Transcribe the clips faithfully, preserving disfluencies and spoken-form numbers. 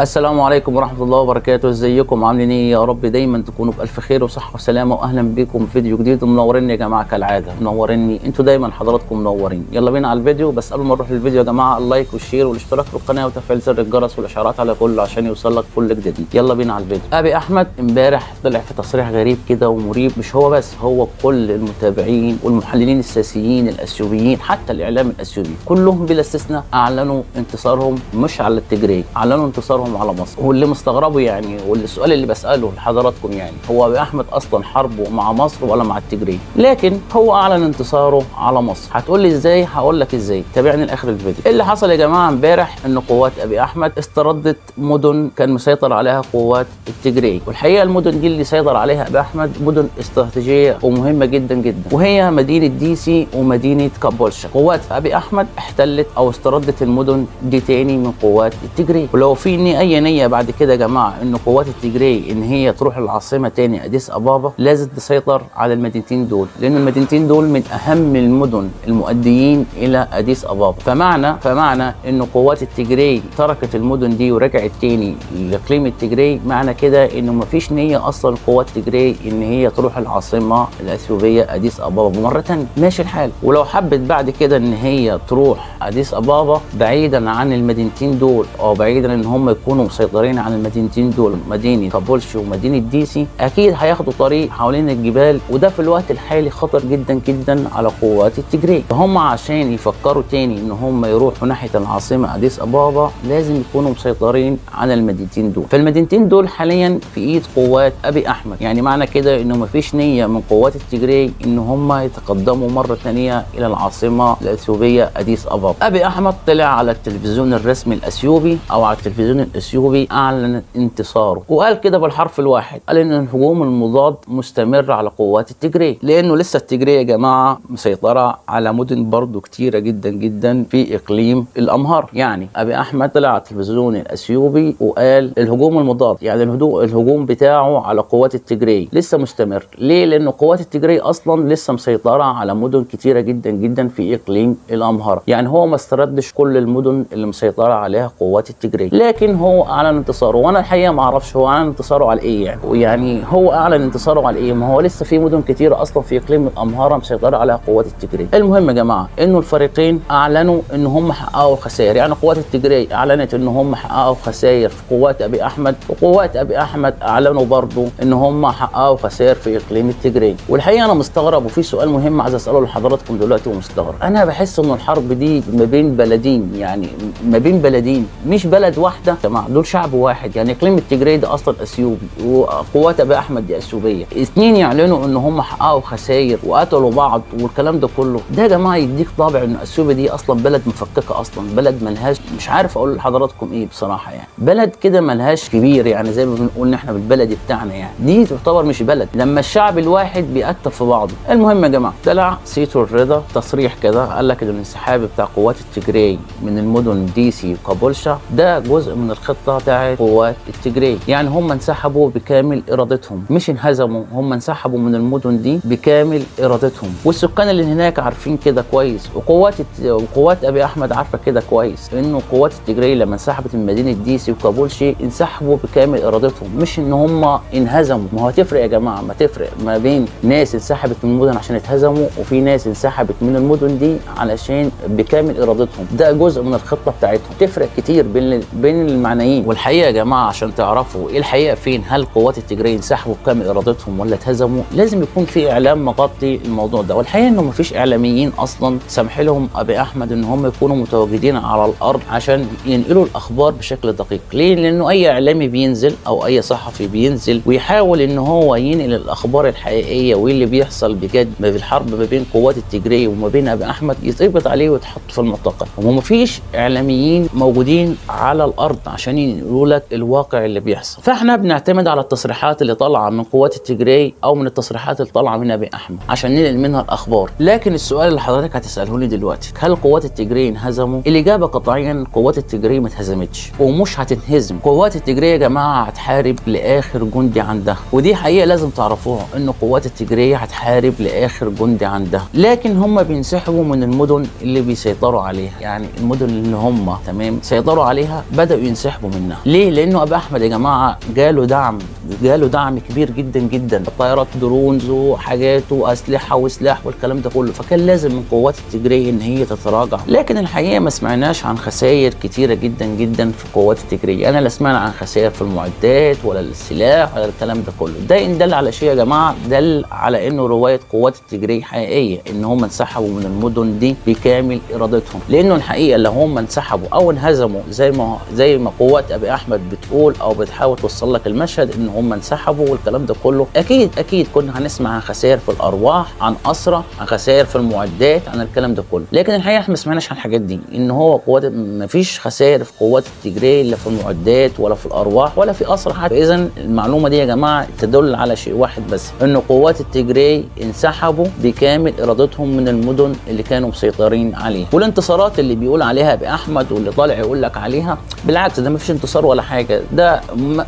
السلام عليكم ورحمة الله وبركاته. ازيكم عاملين ايه؟ يا رب دايما تكونوا بألف خير وصحة وسلامة، واهلا بيكم في فيديو جديد. منوريني يا جماعة كالعادة، منوريني انتوا دايما، حضراتكم منورين. يلا بينا على الفيديو، بس قبل ما نروح للفيديو يا جماعة اللايك والشير والاشتراك في القناة وتفعيل زر الجرس والاشعارات على كله عشان يوصلك كل جديد. يلا بينا على الفيديو. آبي أحمد امبارح طلع في تصريح غريب كده ومريب، مش هو بس، هو كل المتابعين والمحللين السياسيين الاثيوبيين حتى الإعلام الاثيوبي كلهم بلا استثناء أعلنوا انتصارهم، مش على التيجراي، أعلنوا انتصارهم على مصر. واللي مستغربه يعني، والسؤال اللي بساله لحضراتكم يعني، هو آبي أحمد اصلا حربه مع مصر ولا مع التيجراي؟ لكن هو اعلن انتصاره على مصر. هتقول لي ازاي؟ هقول لك ازاي، تابعني لاخر الفيديو. اللي حصل يا جماعه امبارح ان قوات آبي أحمد استردت مدن كان مسيطر عليها قوات التيجراي، والحقيقه المدن دي اللي سيطر عليها آبي أحمد مدن استراتيجيه ومهمه جدا جدا، وهي مدينه ديسي ومدينه كومبلشا. قوات آبي أحمد احتلت او استردت المدن دي تاني من قوات التيجراي. ولو في اي نيه بعد كده يا جماعه ان قوات التيجراي ان هي تروح العاصمه تاني أديس أبابا، لازم تسيطر على المدينتين دول، لان المدينتين دول من اهم المدن المؤديين الى أديس أبابا. فمعنى فمعنى ان قوات التيجراي تركت المدن دي ورجعت تاني لاقليم التيجراي، معنى كده انه مفيش نيه اصلا قوات التيجراي ان هي تروح العاصمه الاثيوبيه أديس أبابا مره ثانيه. ماشي الحال، ولو حبت بعد كده ان هي تروح أديس أبابا بعيدا عن المدينتين دول، او بعيدا ان هم يكونوا مسيطرين على المدينتين دول، مدينه كابولشي ومدينه ديسي، اكيد هياخدوا طريق حوالين الجبال، وده في الوقت الحالي خطر جدا جدا على قوات التيجراي. فهم عشان يفكروا تاني ان هم يروحوا ناحيه العاصمه أديس أبابا لازم يكونوا مسيطرين على المدينتين دول. فالمدينتين دول حاليا في ايد قوات آبي أحمد، يعني معنى كده انه مفيش نيه من قوات التيجراي ان هم يتقدموا مره ثانيه الى العاصمه الاثيوبيه أديس أبابا. آبي أحمد طلع على التلفزيون الرسمي الاثيوبي او على التلفزيون الاثيوبي اعلن انتصاره، وقال كده بالحرف الواحد، قال ان الهجوم المضاد مستمر على قوات التيجراي، لانه لسه التيجراي يا جماعه مسيطره على مدن برضه كتيره جدا جدا في اقليم الأمهرة. يعني آبي أحمد طلع على التلفزيون الاثيوبي وقال الهجوم المضاد، يعني الهدوء الهجوم بتاعه على قوات التيجراي لسه مستمر. ليه؟ لان قوات التيجراي اصلا لسه مسيطره على مدن كتيره جدا جدا في اقليم الأمهرة، يعني هو ما استردش كل المدن اللي مسيطره عليها قوات التيجراي، لكن هو اعلن انتصاره. وانا الحقيقه ما اعرفش هو اعلن انتصاره على ايه، يعني يعني هو اعلن انتصاره على ايه؟ ما هو لسه في مدن كتيره اصلا في اقليم الأمهرة مسيطره عليها قوات التيجراي. المهم يا جماعه انه الفريقين اعلنوا ان هم حققوا خسائر، يعني قوات التيجراي اعلنت ان هم حققوا خسائر في قوات آبي أحمد، وقوات آبي أحمد اعلنوا برضه ان هم حققوا خسائر في اقليم التيجراي. والحقيقه انا مستغرب، وفي سؤال مهم عايز اساله لحضراتكم دلوقتي ومستغرب، انا بحس ان الحرب دي ما بين بلدين، يعني ما بين بلدين مش بلد واحده جماعه، دول شعب واحد. يعني اقليم التيجراي ده اصلا اثيوبي، وقوات آبي أحمد دي اثيوبيه، الاثنين يعلنوا ان هم حققوا خسائر وقتلوا بعض والكلام ده كله. ده يا جماعه يديك طابع ان اثيوبيا دي اصلا بلد مفككه، اصلا بلد ملهاش، مش عارف اقول لحضراتكم ايه بصراحه، يعني بلد كده ملهاش كبير، يعني زي ما بنقول احنا بالبلدي بتاعنا، يعني دي تعتبر مش بلد لما الشعب الواحد بيقتل في بعضه. المهم يا جماعه طلع سيتو الرضا تصريح كده، قال لك ان الانسحاب بتاع قوات التيجراي من المدن ديسي وكابولشا ده جزء من الخطه بتاع قوات التيجراي، يعني هم انسحبوا بكامل ارادتهم، مش انهزموا، هم انسحبوا من المدن دي بكامل ارادتهم، والسكان اللي هناك عارفين كده كويس، وقوات وقوات آبي أحمد عارفه كده كويس، انه قوات التيجراي لما انسحبت من مدينه ديسي وكابولشي انسحبوا بكامل ارادتهم، مش ان هم انهزموا. ما هو تفرق يا جماعه، ما تفرق ما بين ناس انسحبت من المدن عشان اتهزموا، وفي ناس انسحبت من المدن دي علشان بكامل ارادتهم، ده جزء من الخطه بتاعتهم، تفرق كتير بين بين المعنيين. والحقيقه يا جماعه عشان تعرفوا ايه الحقيقه فين، هل قوات التيجراي انسحبوا بكامل ارادتهم ولا اتهزموا، لازم يكون في اعلام مغطي الموضوع ده. والحقيقه انه مفيش اعلاميين اصلا سمح لهم آبي أحمد ان هم يكونوا متواجدين على الارض عشان ينقلوا الاخبار بشكل دقيق. ليه؟ لانه اي اعلامي بينزل او اي صحفي بينزل ويحاول ان هو ينقل الاخبار الحقيقيه واللي بيحصل بجد ما في الحرب ما بين قوات التيجراي وما بين آبي أحمد، يتقبض عليه ويتحط في المعتقل. ومفيش اعلاميين موجودين على الارض عشان يقولوا لك الواقع اللي بيحصل، فاحنا بنعتمد على التصريحات اللي طالعه من قوات التيجراي او من التصريحات اللي طالعه من آبي أحمد عشان ننقل منها الاخبار. لكن السؤال اللي حضرتك هتساله لي دلوقتي، هل قوات التيجراي انهزموا؟ الاجابه قطعيا قوات التيجراي ما اتهزمتش ومش هتنهزم. قوات التيجراي يا جماعه هتحارب لاخر جندي عندها، ودي حقيقه لازم تعرفوها، ان قوات التيجراي هتحارب لاخر جندي عندها، لكن هم بينسحبوا من المدن اللي بيسيطروا عليها، يعني المدن اللي هم تمام سيطروا عليها بدأوا ينسحبوا سحبوا منها. ليه؟ لانه ابي احمد يا جماعه جاله دعم، جاله دعم كبير جدا جدا، طائرات درونز وحاجات واسلحه وسلاح والكلام ده كله، فكان لازم من قوات التيجراي ان هي تتراجع. لكن الحقيقه ما سمعناش عن خسائر كتيره جدا جدا في قوات التيجراي، انا لا سمعنا عن خسائر في المعدات ولا السلاح ولا الكلام ده كله. ده ان دل على شيء يا جماعه دل على انه روايه قوات التيجراي حقيقيه، ان هم انسحبوا من المدن دي بكامل ارادتهم، لانه الحقيقه لو هم انسحبوا او انهزموا زي ما زي ما قوات ابي احمد بتقول او بتحاول توصل لك المشهد ان هم انسحبوا والكلام ده كله، اكيد اكيد كنا هنسمع عن خسائر في الارواح، عن اسرى، عن خسائر في المعدات، عن الكلام ده كله. لكن الحقيقه احنا ما سمعناش عن الحاجات دي، ان هو قوات ما فيش خسائر في قوات التيجراي لا في المعدات ولا في الارواح ولا في اسرى حتى. اذا المعلومه دي يا جماعه تدل على شيء واحد بس، ان قوات التيجراي انسحبوا بكامل ارادتهم من المدن اللي كانوا مسيطرين عليها. والانتصارات اللي بيقول عليها ابي احمد واللي طالع يقول لك عليها، بالعكس ده ما فيش انتصار ولا حاجه، ده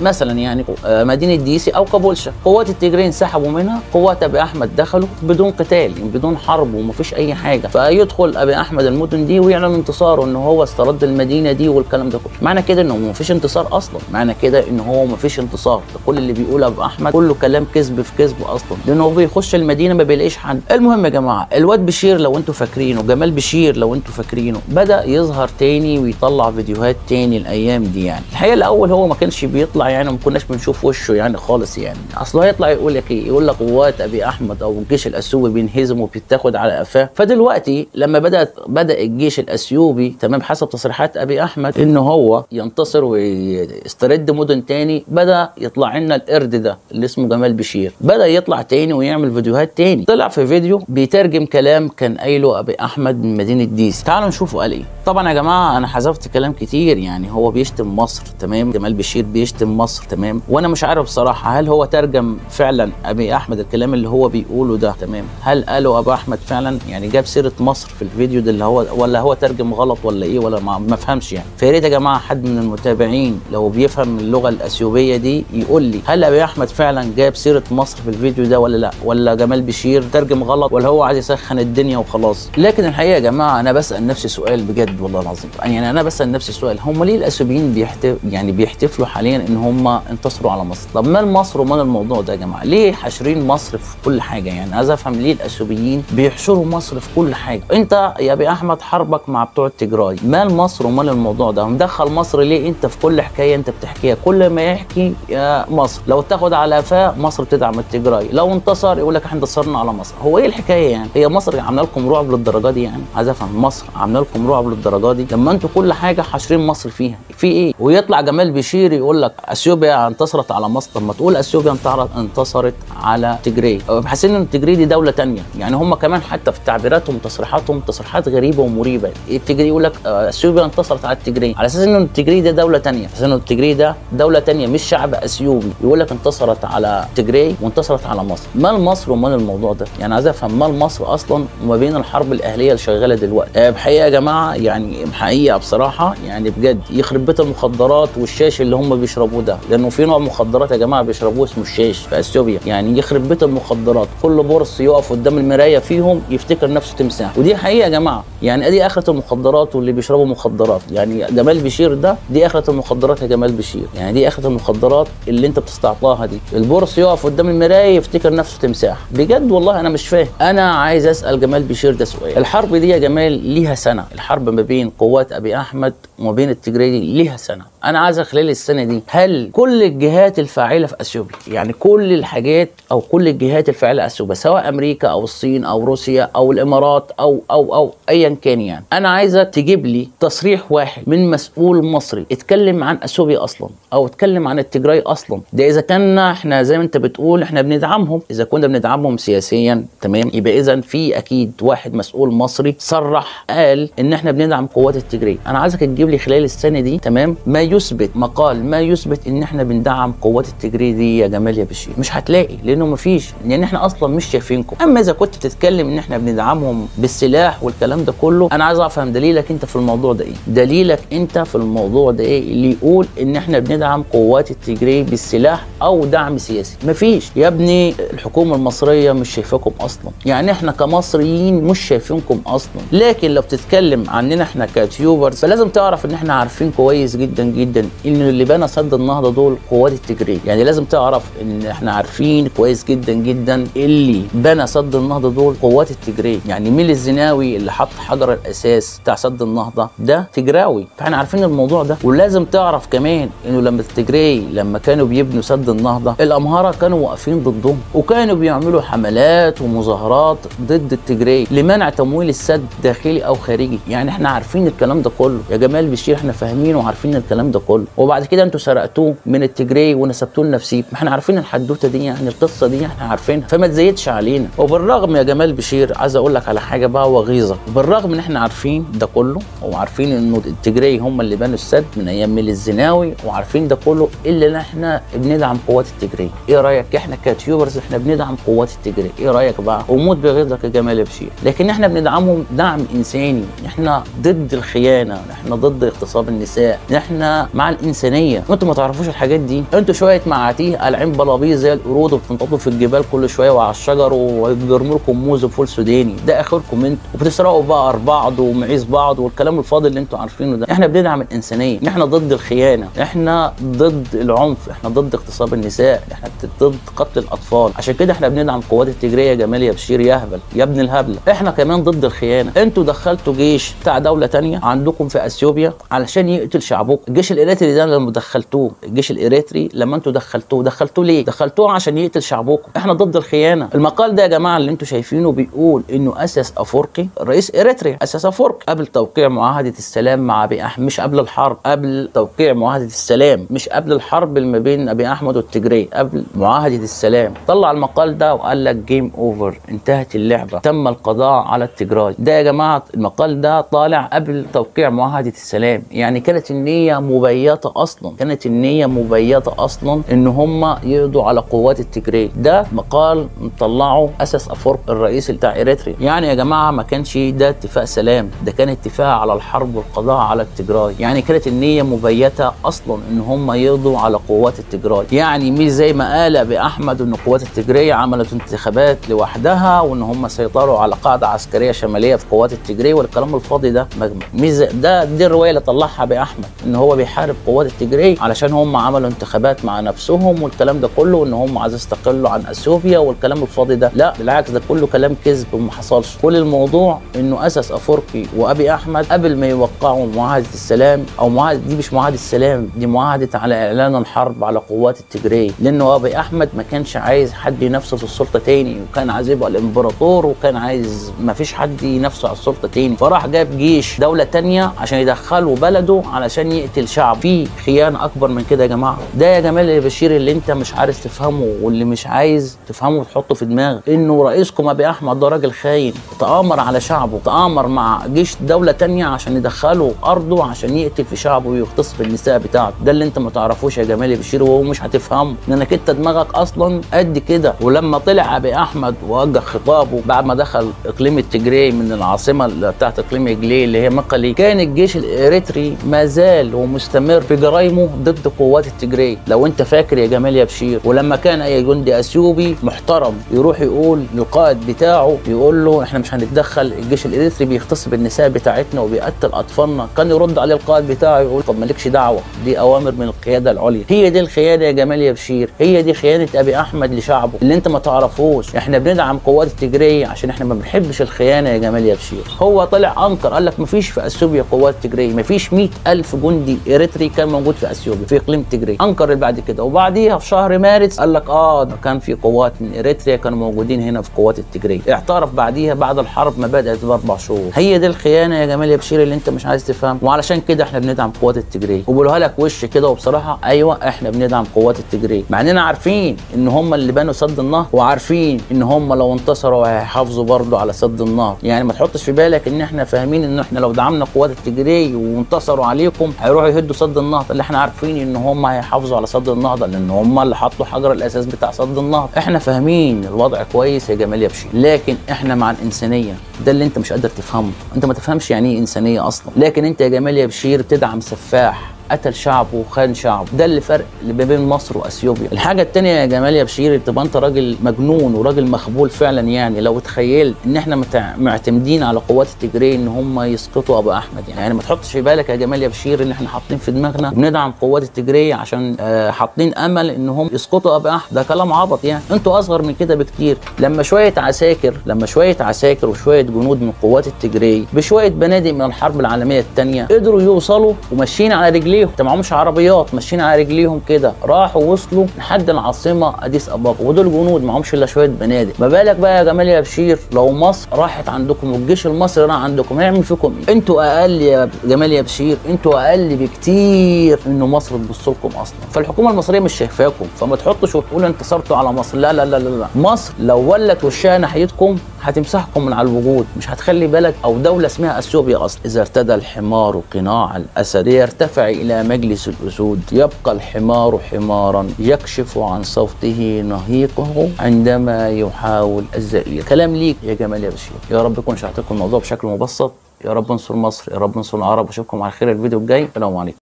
مثلا يعني مدينه ديسي او كومبلشا قوات التيجراي انسحبوا منها، قوات ابي احمد دخلوا بدون قتال يعني بدون حرب وما فيش اي حاجه، فيدخل ابي احمد المدن دي ويعلن انتصاره ان هو استرد المدينه دي والكلام ده كله. معنى كده انه ما فيش انتصار اصلا، معنى كده ان هو ما فيش انتصار، كل اللي بيقوله ابو احمد كله كلام كذب في كذب اصلا، لانه بيخش المدينه ما بيلاقيش حد. المهم يا جماعه الواد بشير لو انتم فاكرينه، جمال بشير لو انتم فاكرينه، بدا يظهر تاني ويطلع فيديوهات تاني الايام دي. يعني الحقيقه الاول هو ما كانش بيطلع يعني ما كناش بنشوف وشه يعني خالص، يعني اصل هيطلع يقول لك ايه، يقول لك قوات ابي احمد او الجيش الاثيوبي بينهزم وبيتاخد على قفاه. فدلوقتي لما بدات بدا الجيش الاثيوبي تمام حسب تصريحات ابي احمد ان هو ينتصر ويسترد مدن تاني، بدا يطلع لنا القرد ده اللي اسمه جمال بشير، بدا يطلع تاني ويعمل فيديوهات تاني. طلع في فيديو بيترجم كلام كان قايله ابي احمد من مدينه ديسي، تعالوا نشوفه قال ايه. طبعا يا جماعه انا حذفت كلام كتير، يعني هو بيشتم مصر تمام، جمال بشير بيشتم مصر تمام، وانا مش عارف بصراحه هل هو ترجم فعلا ابي احمد الكلام اللي هو بيقوله ده تمام، هل قاله ابي احمد فعلا يعني جاب سيره مصر في الفيديو ده اللي هو، ولا هو ترجم غلط ولا ايه ولا ما فهمش يعني. فيا ريت يا جماعه حد من المتابعين لو بيفهم اللغه الاثيوبيه دي يقول لي هل ابي احمد فعلا جاب سيره مصر في الفيديو ده ولا لا، ولا جمال بشير ترجم غلط، ولا هو عايز يسخن الدنيا وخلاص. لكن الحقيقه يا جماعه انا بسال نفسي سؤال بجد والله العظيم، يعني انا بسال نفسي سؤال، هم ليه الاثيوبيين بيحتف يعني بيحتفلوا حاليا ان هم انتصروا على مصر؟ طب مال مصر ومال الموضوع ده يا جماعه؟ ليه حاشرين مصر في كل حاجه؟ يعني عايز افهم ليه الاثيوبيين بيحشروا مصر في كل حاجه؟ انت يا ابي احمد حربك مع بتوع التيجراي، مال مصر ومال الموضوع ده؟ مدخل مصر ليه انت في كل حكايه انت بتحكيها؟ كل ما يحكي يا مصر لو تاخد على قفاه مصر بتدعم التيجراي، لو انتصر يقول لك احنا انتصرنا على مصر. هو ايه الحكايه يعني؟ هي مصر عامله لكم رعب للدرجه دي يعني؟ عايز افهم مصر عامله لكم رعب للدرجه دي لما انتوا كل حاجه حاشرين مصر فيها، في ايه؟ ويطلع جمال بشير يقول لك اثيوبيا انتصرت على مصر، طب ما تقول اثيوبيا انتصرت على التيجراي، حاسين ان التيجراي دي دوله ثانيه، يعني هم كمان حتى في تعبيراتهم وتصريحاتهم تصريحات غريبه ومريبه، التيجراي يقول لك اثيوبيا انتصرت على التيجراي، على اساس ان التيجراي ده دوله ثانيه، اساس ان التيجراي ده دوله ثانيه مش شعب اثيوبي، يقول لك انتصرت على التيجراي وانتصرت على مصر، مال مصر ومال الموضوع ده؟ يعني عايز افهم مال مصر اصلا وما بين الحرب الاهليه اللي شغاله دلوقتي. بحقيقه يا جماعه يعني بحقيقه بصراحه يعني بجد يخرب بيت المخدرات والشاش اللي هم بيشربوه ده، لانه في نوع مخدرات يا جماعه بيشربوه اسمه الشاش في اثيوبيا، يعني يخرب بيت المخدرات، كل بورس يقف قدام المرايه فيهم يفتكر نفسه تمساح، ودي حقيقه يا جماعه، يعني ادي اخره المخدرات واللي بيشربوا مخدرات، يعني جمال بشير ده دي اخره المخدرات يا جمال بشير، يعني دي اخره المخدرات اللي انت بتستعطاها دي، البورس يقف قدام المرايه يفتكر نفسه تمساح، بجد والله انا مش فاهم. انا عايز اسال جمال بشير ده سؤال، الحرب دي يا جمال ليها سنه، الحرب ما بين قوات ابي احمد وما بين التيجراي ليها سنه، انا عايز خلال السنه دي هل كل الجهات الفاعله في اثيوبيا، يعني كل الحاجات او كل الجهات الفاعله في اثيوبيا سواء امريكا او الصين او روسيا او الامارات او او او ايا كان، يعني انا عايزك تجيب لي تصريح واحد من مسؤول مصري اتكلم عن اثيوبيا اصلا او اتكلم عن التيجراي اصلا، ده اذا كان احنا زي ما انت بتقول احنا بندعمهم، اذا كنا بندعمهم سياسيا تمام، يبقى اذا في اكيد واحد مسؤول مصري صرح قال ان احنا بندعم قوات التيجراي. انا عايزك تجيب لي خلال السنه دي تمام ما يثبت مقال، ما يثبت ان احنا بندعم قوات التيجراي دي يا جمال يا بشير، مش هتلاقي لانه مفيش، لان احنا اصلا مش شايفينكم. اما اذا كنت بتتكلم ان احنا بندعمهم بالسلاح والكلام ده كله، انا عايز افهم دليلك انت في الموضوع ده ايه، دليلك انت في الموضوع ده ايه اللي يقول ان احنا بندعم قوات التيجراي بالسلاح او دعم سياسي؟ مفيش يا ابني، الحكومه المصريه مش شايفاكم اصلا، يعني احنا كمصريين مش شايفينكم اصلا. لكن لو بتتكلم عننا احنا كيوتيوبرز فلازم تعرف ان احنا عارفين كويس جدا جدا جدا ان اللي بنى سد النهضه دول قوات التيجراي، يعني لازم تعرف ان احنا عارفين كويس جدا جدا اللي بنى سد النهضه دول قوات التيجراي، يعني ميل الزناوي اللي حط حجر الاساس بتاع سد النهضه ده تيجراوي، فاحنا عارفين الموضوع ده. ولازم تعرف كمان انه لما التيجراي لما كانوا بيبنوا سد النهضه الامهرة كانوا واقفين ضدهم، وكانوا بيعملوا حملات ومظاهرات ضد التيجراي لمنع تمويل السد داخلي او خارجي، يعني احنا عارفين الكلام ده كله يا جمال بشير، احنا فاهمين وعارفين الكلام ده كله. وبعد كده انتوا سرقتوه من التيجراي ونسبتوه لنفسيكم، احنا عارفين الحدوته دي، يعني القصه دي احنا عارفينها، فما تزيدش علينا. وبالرغم يا جمال بشير عايز اقول لك على حاجه بقى وغيظه، بالرغم ان احنا عارفين ده كله وعارفين انه التيجراي هم اللي بنوا السد من ايام ميل الزناوي وعارفين ده كله، الا احنا بندعم قوات التيجراي. ايه رايك احنا كيوتيوبرز احنا بندعم قوات التيجراي؟ ايه رايك بقى؟ وموت بغيظك يا جمال بشير، لكن احنا بندعمهم دعم انساني، احنا ضد الخيانه، احنا ضد اغتصاب النساء، احنا مع الانسانيه. انتوا ما تعرفوش الحاجات دي، انتوا شويه معاتيه قالعين بلابيط زي القرود وبتنططوا في الجبال كل شويه وعلى الشجر وبيرموا لكم موز وفول سوداني، ده اخركم انتوا، وبتسرقوا بقر بعض ومعيز بعض والكلام الفاضي اللي انتوا عارفينه ده. احنا بندعم الانسانيه، احنا ضد الخيانه، احنا ضد العنف، احنا ضد اغتصاب النساء، احنا ضد قتل الاطفال، عشان كده احنا بندعم قوات التيجراي يا جمال يا بشير يا هبل يا ابن الهبله. احنا كمان ضد الخيانه، انتوا دخلتوا جيش بتاع دوله ثانيه عندكم في اثيوبيا علشان يقتل شعبكم. الجيش الاريتري ده لما دخلتوه، الجيش الاريتري لما انتوا دخلتوه دخلتوه ليه؟ دخلتوه عشان يقتل شعبكم، احنا ضد الخيانه. المقال ده يا جماعه اللي انتوا شايفينه بيقول انه اسس افريقي رئيس اريتريا، اسس افريقي قبل توقيع معاهده السلام مع ابي احمد، مش قبل الحرب، قبل توقيع معاهده السلام، مش قبل الحرب اللي ما بين ابي احمد والتيجراي، قبل معاهده السلام. طلع المقال ده وقال لك جيم اوفر، انتهت اللعبه، تم القضاء على التيجراي. ده يا جماعه المقال ده طالع قبل توقيع معاهده السلام، يعني كانت النيه مبيته اصلا، كانت النيه مبيته اصلا ان هم يقضوا على قوات التيجراي. ده مقال مطلعه اسس افريقيا الرئيس بتاع اريتريا، يعني يا جماعه ما كانش ده اتفاق سلام، ده كان اتفاق على الحرب والقضاء على التيجراي، يعني كانت النيه مبيته اصلا ان هم يقضوا على قوات التيجراي. يعني مش زي ما قال ابي احمد ان قوات التيجراي عملت انتخابات لوحدها وان هم سيطروا على قاعده عسكريه شماليه في قوات التيجراي والكلام الفاضي ده مجمع. مش ده دي الروايه اللي طلعها ابي احمد ان هو بيحارب قوات التيجراي علشان هم عملوا انتخابات مع نفسهم والكلام ده كله، وان هم عايزين يستقلوا عن اثيوبيا والكلام الفاضي ده. لا بالعكس، ده كله كلام كذب وما حصلش. كل الموضوع انه اسس افريقي وابي احمد قبل ما يوقعوا معاهده السلام، او معاهده دي مش معاهده السلام، دي معاهده على اعلان الحرب على قوات التيجراي، لانه ابي احمد ما كانش عايز حد ينافسه في السلطه تاني، وكان عايز يبقى الامبراطور، وكان عايز ما فيش حد ينافسه على السلطه تاني، فراح جاب جيش دوله تانيه عشان يدخله بلده علشان يقتل شعب. في خيانه اكبر من كده يا جماعه؟ ده يا جمال يا بشير اللي انت مش عارف تفهمه واللي مش عايز تفهمه وتحطه في دماغك، انه رئيسكم ابي احمد ده راجل خاين، تآمر على شعبه، تآمر مع جيش دوله تانيه عشان يدخله ارضه عشان يقتل في شعبه ويغتصب النساء بتاعته. ده اللي انت ما تعرفوش يا جمال يا بشير، وهو مش هتفهمه لانك انت دماغك اصلا قد كده. ولما طلع ابي احمد ووجه خطابه بعد ما دخل اقليم التيجراي من العاصمه بتاعت اقليم اجليل اللي هي مقلي، كان الجيش الاريتري ما زال ومستمر في جرايمه ضد قوات التيجراي لو انت فاكر يا جمال يا بشير. ولما كان اي جندي اثيوبي محترم يروح يقول للقائد بتاعه، يقول له احنا مش هنتدخل، الجيش الاريتري بيغتصب النساء بتاعتنا وبيقتل اطفالنا، كان يرد عليه القائد بتاعه يقول طب مالكش دعوه، دي اوامر من القياده العليا. هي دي الخيانه يا جمال يا بشير، هي دي خيانه ابي احمد لشعبه اللي انت ما تعرفوش. احنا بندعم قوات التيجراي عشان احنا ما بنحبش الخيانه يا جمال يا بشير. هو طلع انكر قال لك ما فيش في اثيوبيا قوات تيجراي، ما فيش مئة ألف جندي اريتري كان موجود في اثيوبيا في اقليم تيجراي، انكر اللي بعد كده. وبعديها في شهر مارس قال لك اه ده كان في قوات من اريتريا كانوا موجودين هنا في قوات التيجراي، اعترف بعديها بعد الحرب ما بدات باربع شهور. هي دي الخيانه يا جمال يا بشير اللي انت مش عايز تفهم، وعلشان كده احنا بندعم قوات التيجراي. وبقولها لك وش كده وبصراحه، ايوه احنا بندعم قوات التيجراي، مع اننا عارفين ان هم اللي بنوا سد النهضه، وعارفين ان هم لو انتصروا هيحافظوا برضه على سد النهضه. يعني ما تحطش في بالك ان احنا فاهمين ان احنا لو دعمنا قوات التيجراي وانتصروا عليكم هيروحوا يهدوا سد النهضه، اللي احنا عارفين ان هم هيحافظوا على سد النهضه لان هم اللي حطوا حجر الاساس بتاع سد النهضه. احنا فاهمين الوضع كويس يا جمال يا بشير، لكن احنا مع الانسانيه. ده اللي انت مش قادر تفهمه، انت ما تفهمش يعني ايه انسانيه اصلا. لكن انت يا جمال يا بشير بتدعم سفاح قتل شعبه وخان شعبه. ده اللي فرق ما بين مصر واثيوبيا. الحاجه الثانيه يا جمال يا بشير، تبقى انت راجل مجنون وراجل مخبول فعلا. يعني لو تخيلت ان احنا معتمدين على قوات التيجراي ان هم يسقطوا ابو احمد، يعني, يعني ما تحطش في بالك يا جمال يا بشير ان احنا حاطين في دماغنا بندعم قوات التيجراي عشان حاطين امل ان هم يسقطوا ابو احمد. ده كلام عبط يعني، انتوا اصغر من كده بكتير. لما شويه عساكر لما شويه عساكر وشويه جنود من قوات التيجراي بشويه بنادق من الحرب العالميه الثانيه قدروا يوصلوا وماشيين على رجليهم، انت معهمش عربيات، ماشيين على رجليهم كده، راحوا وصلوا لحد العاصمه اديس ابابا، ودول جنود معهمش الا شويه بنادق. ما بالك بقى يا جمال يا بشير لو مصر راحت عندكم والجيش المصري راح عندكم، هيعمل فيكم ايه؟ انتوا اقل يا جمال يا بشير، انتوا اقل بكتير انه مصر تبص لكم اصلا. فالحكومه المصريه مش شايفاكم، فما تحطش وتقولوا انتصرتوا على مصر، لا لا لا لا، مصر لو ولت وشها ناحيتكم هتمسحكم من على الوجود، مش هتخلي بلد او دوله اسمها اثيوبيا اصلا. اذا ارتدى الحمار قناع الاسد ليرتفع الى مجلس الاسود، يبقى الحمار حمارا يكشف عن صوته نهيقه عندما يحاول الزئير. كلام ليك يا جمال يا بشير. يا رب يكون شرحتلكم الموضوع بشكل مبسط، يا رب انصر مصر، يا رب انصر العرب، واشوفكم على خير الفيديو الجاي. السلام عليكم.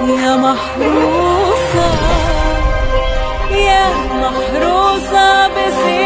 يا محروسه يا محروسه بس